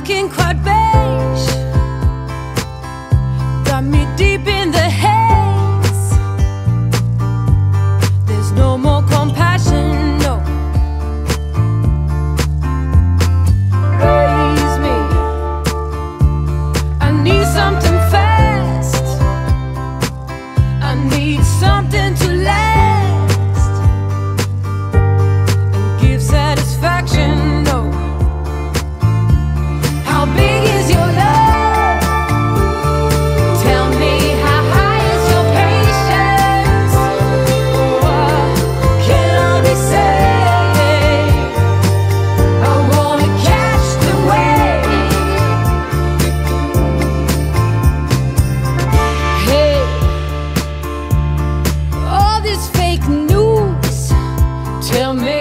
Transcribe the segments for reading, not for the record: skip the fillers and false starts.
looking quite beige. Got me deep in the haze. There's no more compassion, no. Raise me, I need something fast. I need something to last and give satisfaction, no. How big is your love? Tell me, how high is your patience? What can I say? I wanna catch the wave. Hey, all this fake news. Tell me,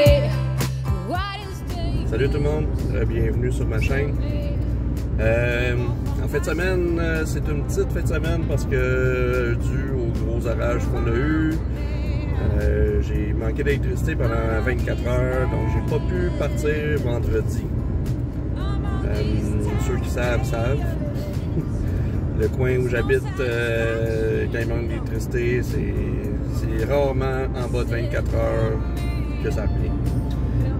what is day? Salut tout le monde, bienvenue sur ma chaîne. En fin de semaine, c'est une petite fin de semaine parce que dû aux gros orages qu'on a eu, j'ai manqué d'électricité pendant 24 heures, donc j'ai pas pu partir vendredi. Ceux qui savent, savent. Le coin où j'habite, quand il manque d'électricité, c'est rarement en bas de 24 heures que ça plaît.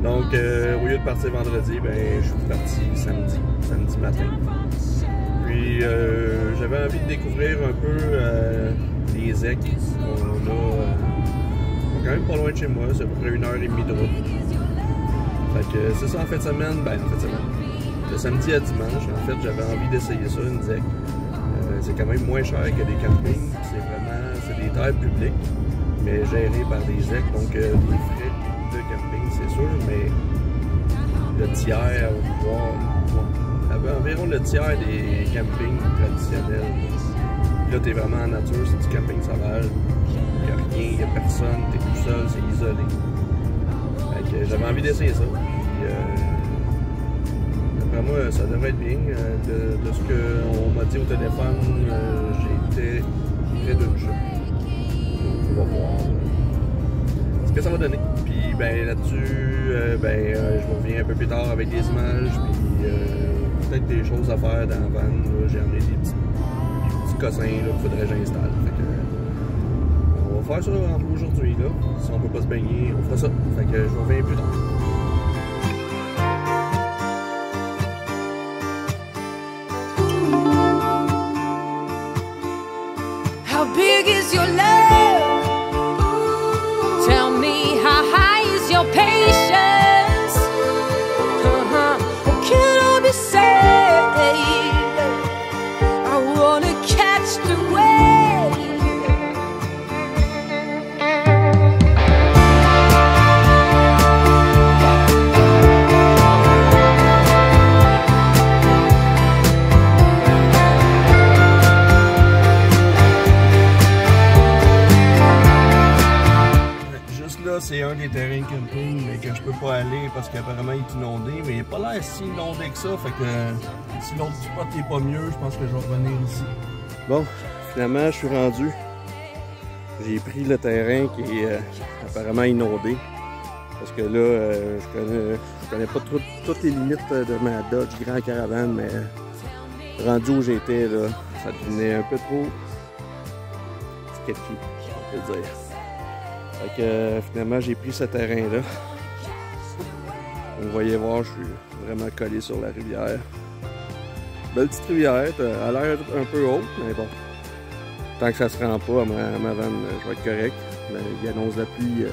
Donc, au lieu de partir vendredi, ben, je suis parti samedi matin. Puis, j'avais envie de découvrir un peu les ZEC. On est quand même pas loin de chez moi, c'est à peu près 1h30 de route. Fait que c'est ça en fin de semaine, de samedi à dimanche, en fait, j'avais envie d'essayer ça, une ZEC. C'est quand même moins cher que des campings, c'est des terres publiques, mais gérées par des ZEC, donc des frais de camping, c'est sûr, mais le tiers, environ le tiers des campings traditionnels. Là, t'es vraiment en nature, c'est du camping sauvage. Y'a rien, y'a personne, t'es tout seul, c'est isolé. Fait que j'avais envie d'essayer ça. Puis, d'après moi, ça devrait être bien. De ce qu'on m'a dit au téléphone, j'ai été près d'une journée. On va voir ce que ça va donner. Puis ben, là-dessus, je vous reviens un peu plus tard avec des images, puis peut-être des choses à faire dans la vanne. J'ai emmené des petits cossins qu'il faudrait que j'installe. On va faire ça aujourd'hui. Si on peut pas se baigner, on fera ça. Fait que je vous reviens plus tard. C'est un des terrains camping mais que je peux pas aller parce qu'apparemment il est inondé, mais il n'est pas l'air si inondé que ça, fait que si l'autre spot n'est pas mieux, je pense que je vais revenir ici. Bon, finalement je suis rendu. J'ai pris le terrain qui est apparemment inondé. Parce que là, je connais pas toutes les limites de ma Dodge Grand Caravane, mais rendu où j'étais là, ça devenait un peu trop sketchy, on peut dire. Fait que finalement j'ai pris ce terrain-là. Vous voyez voir, je suis vraiment collé sur la rivière. Belle petite rivière, elle a l'air un peu haute, mais bon. Tant que ça se rend pas à ma vanne, je vais être correct. Mais il annonce la pluie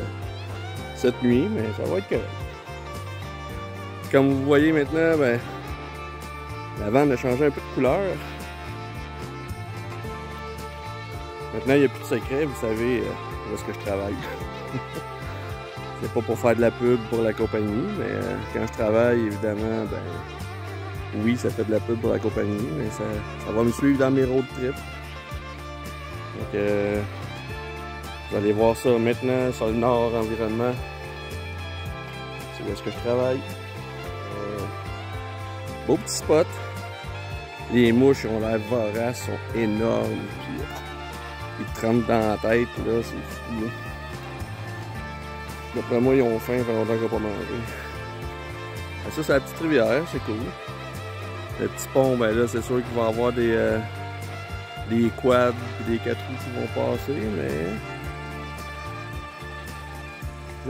cette nuit, mais ça va être correct. Comme vous voyez maintenant, ben, la vanne a changé un peu de couleur. Maintenant, il n'y a plus de secret, vous savez. Où est-ce que je travaille? C'est pas pour faire de la pub pour la compagnie, mais quand je travaille, évidemment, ben oui, ça fait de la pub pour la compagnie, mais ça va me suivre dans mes road trips. Donc, vous allez voir ça maintenant sur le Nord Environnement. C'est où est-ce que je travaille. Beau petit spot. Les mouches ont l'air voraces, sont énormes. Puis, ils te rentrent dans la tête, là, c'est fou. D'après moi, ils ont faim, ça fait longtemps qu'ils n'ont pas mangé. Ça, c'est la petite rivière, c'est cool. Le petit pont, ben là, c'est sûr qu'il va y avoir des quads et des 4 roues qui vont passer, mais...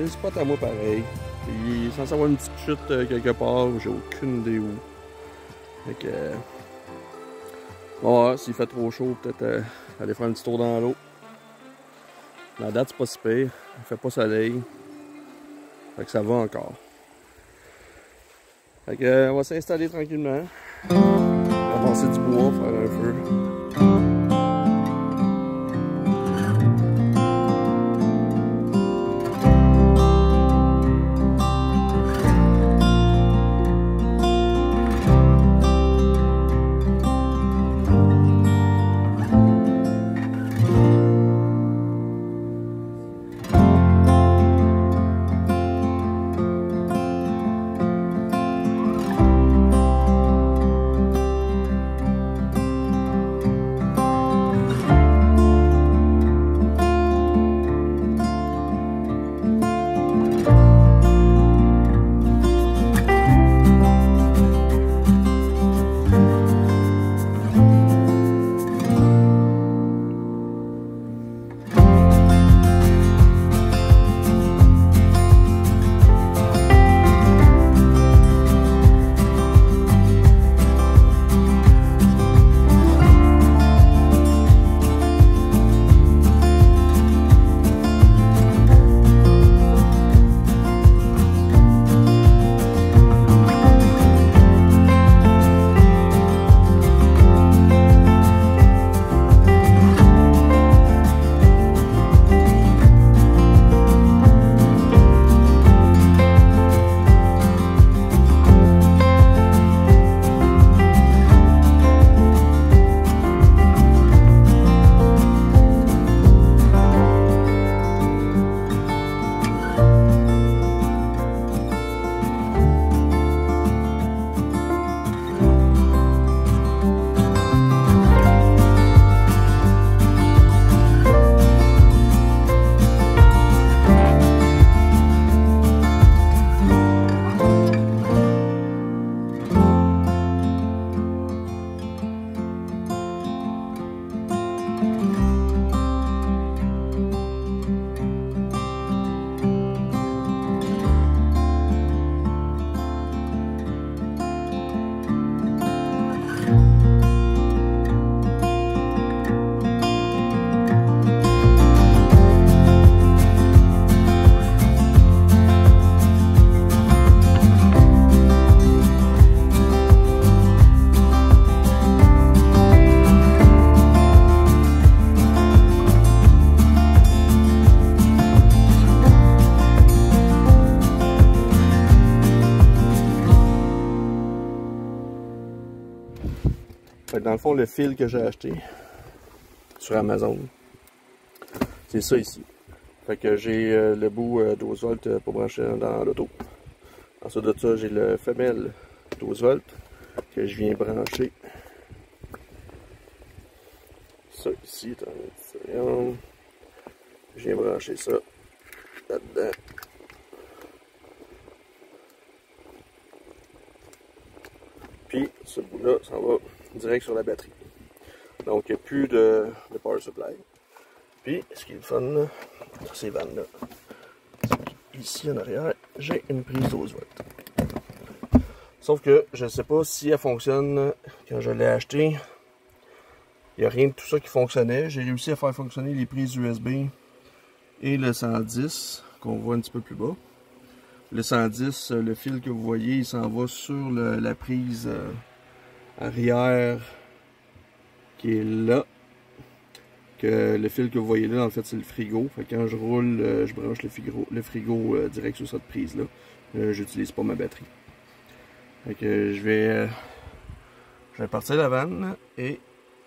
le spot à moi pareil. Il est censé avoir une petite chute quelque part, j'ai aucune idée où. Fait que... bon, s'il fait trop chaud, peut-être aller faire un petit tour dans l'eau. La date, c'est pas si pire. Il fait pas soleil. Fait que ça va encore. Fait que, on va s'installer tranquillement. Avancer du bois, faire un feu. Dans le fond, le fil que j'ai acheté sur Amazon, c'est ça ici. Fait que j'ai le bout 12 volts pour brancher dans l'auto. Ensuite de ça, j'ai le femelle 12 volts que je viens brancher. Ça ici, je viens brancher ça là-dedans. Puis ce bout-là, ça va direct sur la batterie. Donc il n'y a plus de power supply. Puis ce qui est le fun, sur ces vannes-là, ici en arrière, j'ai une prise 12 volts. Sauf que je ne sais pas si elle fonctionne quand je l'ai achetée. Il n'y a rien de tout ça qui fonctionnait. J'ai réussi à faire fonctionner les prises USB et le 110 qu'on voit un petit peu plus bas. Le 110, le fil que vous voyez, il s'en va sur la prise arrière qui est là. Que le fil que vous voyez là, en fait, c'est le frigo. Fait que quand je roule, je branche le frigo direct sur cette prise-là. J'utilise pas ma batterie. Fait que je vais partir la vanne et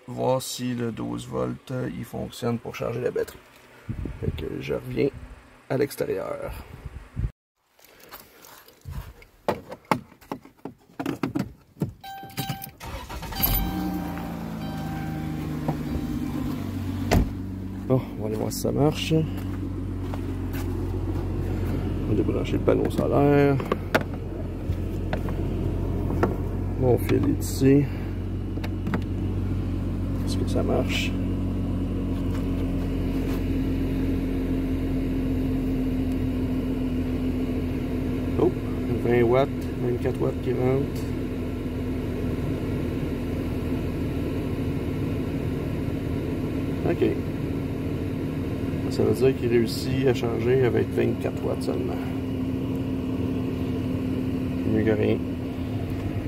voir si le 12 volts il fonctionne pour charger la batterie. Fait que je reviens à l'extérieur. Bon, on va aller voir si ça marche. On va débrancher le panneau solaire. Mon fil est ici. Est-ce que ça marche? Oh, 20 watts, 24 watts qui rentrent. OK. Ça veut dire qu'il réussit à changer avec 24 watts seulement. Mieux que rien.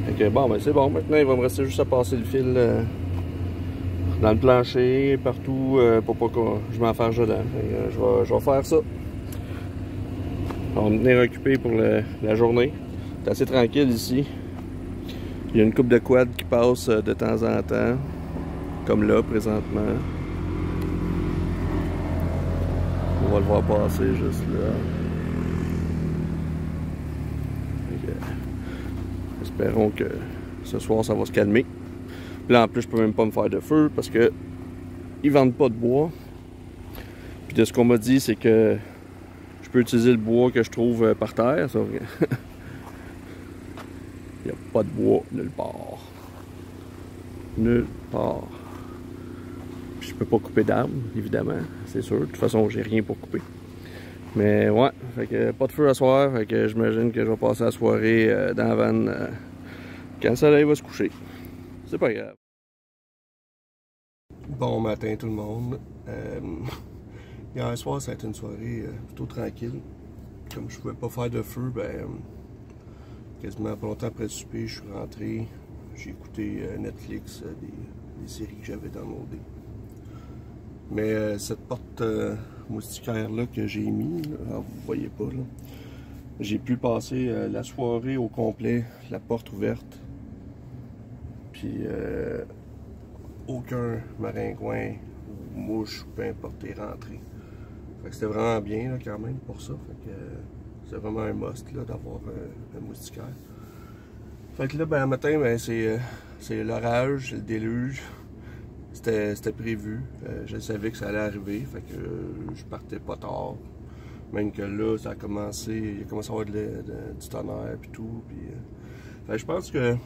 Fait que bon, ben c'est bon. Maintenant, il va me rester juste à passer le fil dans le plancher, partout, pour pas que je m'en fasse dedans. Je vais faire ça. On va me tenir occupé pour la journée. C'est assez tranquille ici. Il y a une coupe de quad qui passe de temps en temps, comme là présentement. On va le voir passer juste là. Okay. Espérons que ce soir ça va se calmer. Puis là en plus je peux même pas me faire de feu parce que ils vendent pas de bois. Puis de ce qu'on m'a dit c'est que je peux utiliser le bois que je trouve par terre. Ça. Il n'y a pas de bois nulle part. Nulle part. Je peux pas couper d'arbres, évidemment, c'est sûr. De toute façon, j'ai rien pour couper. Mais ouais, fait que pas de feu à soir, fait que j'imagine que je vais passer la soirée dans la vanne quand le soleil va se coucher. C'est pas grave. Bon matin tout le monde. Hier soir, ça a été une soirée plutôt tranquille. Comme je pouvais pas faire de feu, quasiment pas longtemps après le souper, je suis rentré. J'ai écouté Netflix, des séries que j'avais downloadées. Mais cette porte moustiquaire-là que j'ai mis, là, alors vous ne voyez pas, là, j'ai pu passer la soirée au complet, la porte ouverte. Puis aucun maringouin ou mouche, peu importe, est rentré. C'était vraiment bien là, quand même pour ça. C'est vraiment un must d'avoir un moustiquaire. Fait que là, le matin, c'est l'orage, c'est le déluge. C'était prévu, je savais que ça allait arriver, fait que je partais pas tard. Même que là, ça a commencé, il a commencé à avoir du tonnerre et tout. Puis, fait que je pense que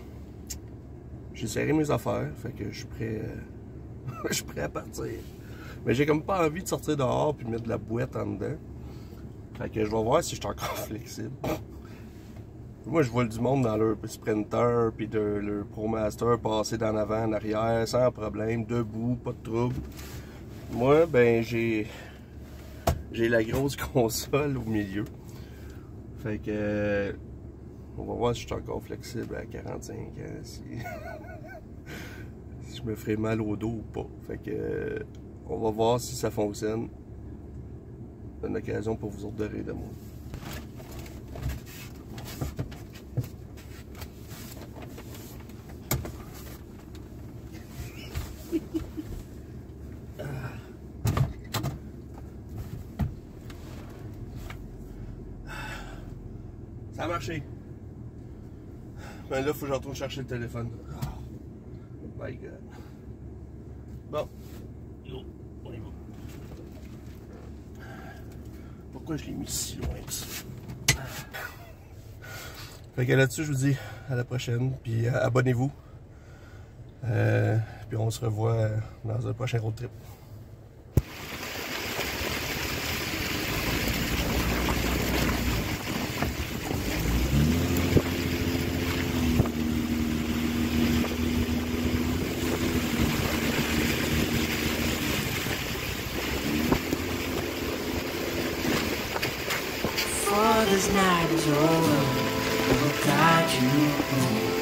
j'ai serré mes affaires, fait que je suis prêt, je suis prêt à partir. Mais j'ai comme pas envie de sortir dehors puis mettre de la boîte en dedans. Fait que je vais voir si je suis encore flexible. Moi, je vois du monde dans leur Sprinter puis de leur ProMaster passer d'en avant en arrière sans problème, debout, pas de trouble. Moi, ben j'ai la grosse console au milieu. Fait que on va voir si je suis encore flexible à 45 ans, si je me ferai mal au dos ou pas. Fait que on va voir si ça fonctionne. C'est une occasion pour vous autres de rire de moi. Ça a marché. Ben là, faut que je retourne chercher le téléphone. Oh my god. Bon. On y va. Pourquoi je l'ai mis si loin que ça? Fait que là-dessus, je vous dis à la prochaine. Puis abonnez-vous. Puis on se revoit dans un prochain road trip. Father's night is over, I will guide you home.